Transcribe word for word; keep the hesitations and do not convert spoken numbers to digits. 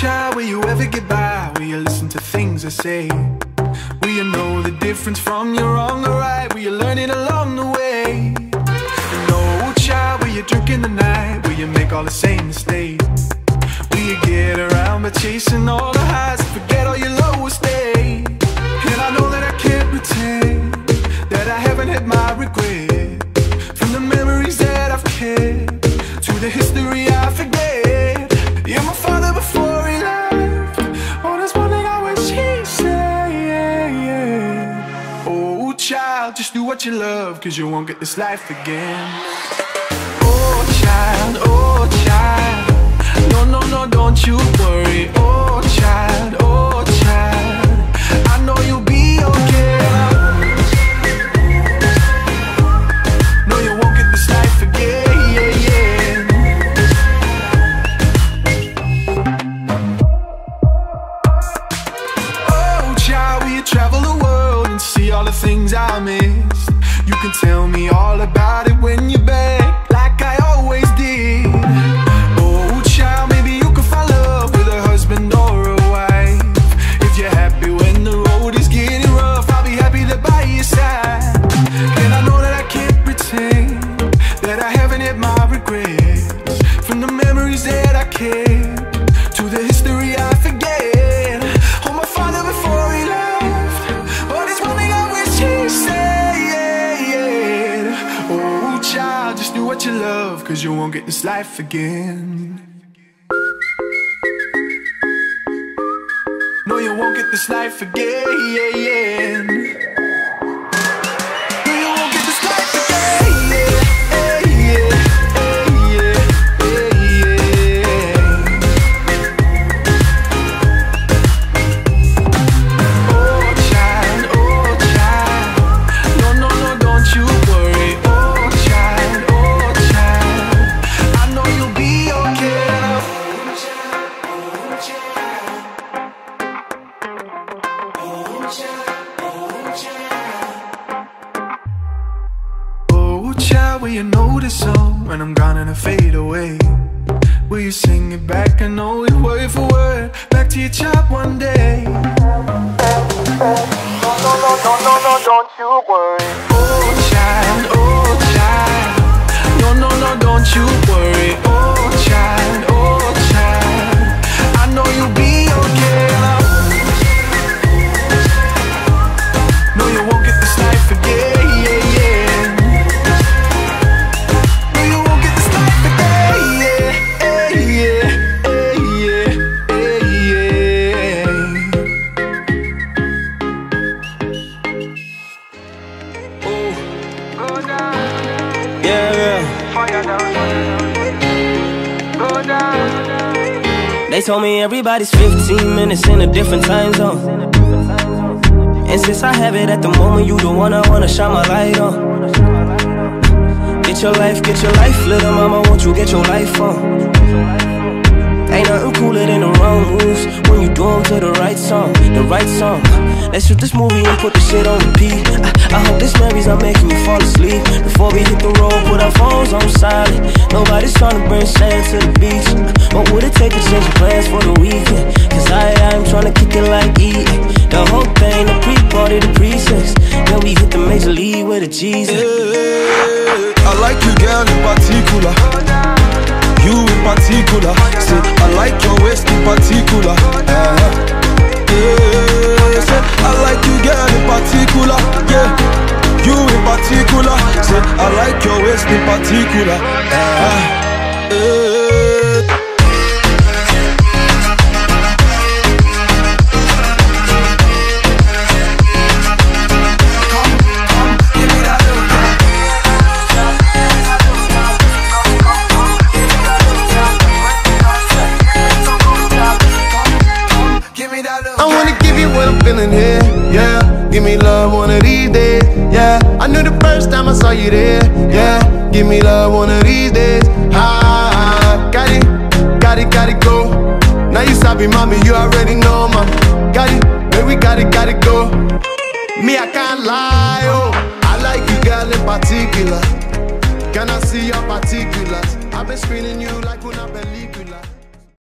shy, will you ever get by? Will you listen to things I say? Will you know the difference from your wrong or right? Will you learn it along the way? And oh child, will you drink in the night? Will you make all the same mistakes? Will you get around by chasing all the highs and forget all your lowest days? And I know that I can't pretend that I haven't had my regret, from the memories that I've kept to the history I forget. Yeah, my father before he left, oh, there's one thing I wish he said. Oh child, just do what you love, cause you won't get this life again. Oh child, oh child, no, no, no, don't you worry. Oh child, oh child, I know you'll be okay. No, you won't get this life again, yeah, yeah. Oh child, will you travel the world and see all the things I missed? You can tell me all about it when you're back, like I always did. Cause you won't get this life again. No, you won't get this life again. No, you won't get this life again. Yeah, yeah, yeah, yeah. Oh child, oh child, no, no, no, don't you worry. Oh child, will you notice some when I'm gone and I fade away? Will you sing it back? I know it word for word, back to your child one day. No, no, no, no, no, no, don't you worry. Oh child, oh child, no, no, no, don't you worry. Oh child, oh child, I know you'll be okay. No, you won't get this life again. They told me everybody's fifteen minutes in a different time zone, and since I have it at the moment, you the one I wanna shine my light on. Get your life, get your life, little mama, won't you get your life on? Ain't nothing cooler than the wrong moves when you do them to the right song, the right song. Let's shoot this movie and put this shit on repeat. I, I hope this memories are making you fall asleep. Before we hit the road, put our phones on silent. Nobody's trying to bring sand to the beach. What would it take to change your plans for the weekend? Cause I, I'm trying to kick it like E. The whole thing, the pre-party, the pre-sex, then we hit the major league with a Jesus. Hey, I like you girl in particular, you in particular. See, I like your waist in particular. Yeah, yeah. Say, I like you girl in particular, yeah, you in particular. Say, I like your waist in particular, yeah. Come, give me that look. I wanna give you what I'm feeling here. Give me love one of these days, yeah. I knew the first time I saw you there, yeah. Give me love one of these days, ah. Got it, got it, got it, go. Now you stop me, mommy, you already know, ma. Got it, baby, got it, got it, go. Me, I can't lie, oh. I like you, girl, in particular. Can I see your particulars? I've been screening you like when I